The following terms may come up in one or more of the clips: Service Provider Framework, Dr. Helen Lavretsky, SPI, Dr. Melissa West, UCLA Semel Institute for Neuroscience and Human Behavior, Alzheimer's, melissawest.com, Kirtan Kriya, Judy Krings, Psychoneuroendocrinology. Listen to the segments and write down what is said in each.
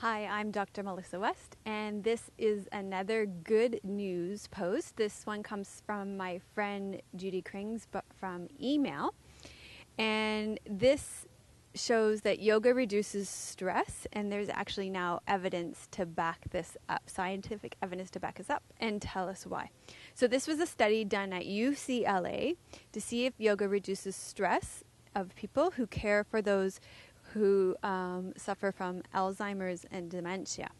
Hi, I'm Dr. Melissa West, and this is another good news post. This one comes from my friend Judy Krings, but from email. And this shows that yoga reduces stress, and there's actually now evidence to back this up, scientific evidence to back us up and tell us why. So this was a study done at UCLA to see if yoga reduces stress of people who care for those who suffer from Alzheimer's and dementia.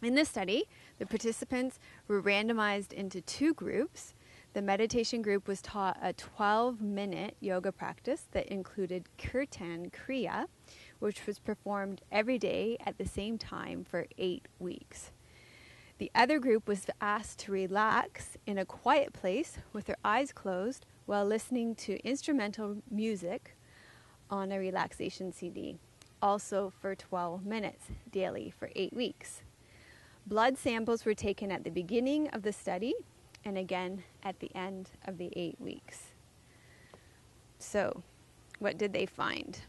In this study, the participants were randomized into two groups. The meditation group was taught a 12-minute yoga practice that included Kirtan Kriya, which was performed every day at the same time for 8 weeks. The other group was asked to relax in a quiet place with their eyes closed while listening to instrumental music on a relaxation CD, also for 12 minutes daily for 8 weeks. Blood samples were taken at the beginning of the study and again at the end of the 8 weeks. So, what did they find?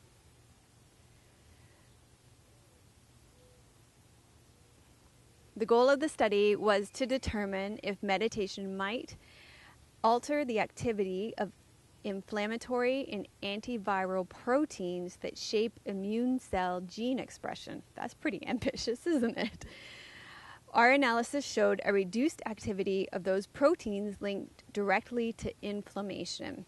The goal of the study was to determine if meditation might alter the activity of inflammatory and antiviral proteins that shape immune cell gene expression. That's pretty ambitious, isn't it? Our analysis showed a reduced activity of those proteins linked directly to inflammation.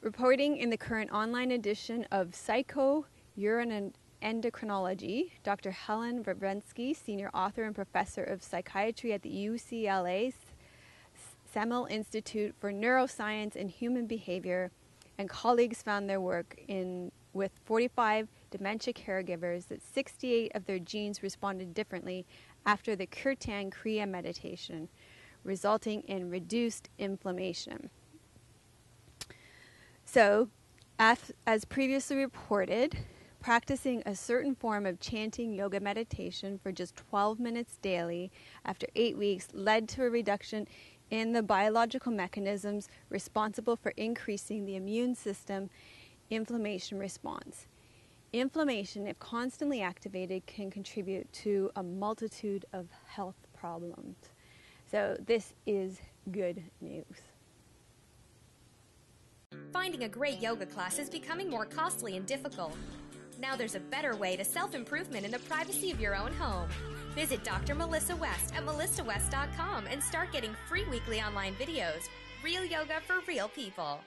Reporting in the current online edition of Psychoneuroendocrinology, Dr. Helen Lavretsky, senior author and professor of psychiatry at the UCLA Semel Institute for Neuroscience and Human Behavior, and colleagues found their work with 45 dementia caregivers that 68 of their genes responded differently after the Kirtan Kriya meditation, resulting in reduced inflammation. So, as previously reported, practicing a certain form of chanting yoga meditation for just 12 minutes daily after 8 weeks led to a reduction in the biological mechanisms responsible for increasing the immune system inflammation response. Inflammation, if constantly activated, can contribute to a multitude of health problems. So this is good news. Finding a great yoga class is becoming more costly and difficult. Now there's a better way to self-improvement in the privacy of your own home. Visit Dr. Melissa West at melissawest.com and start getting free weekly online videos. Real yoga for real people.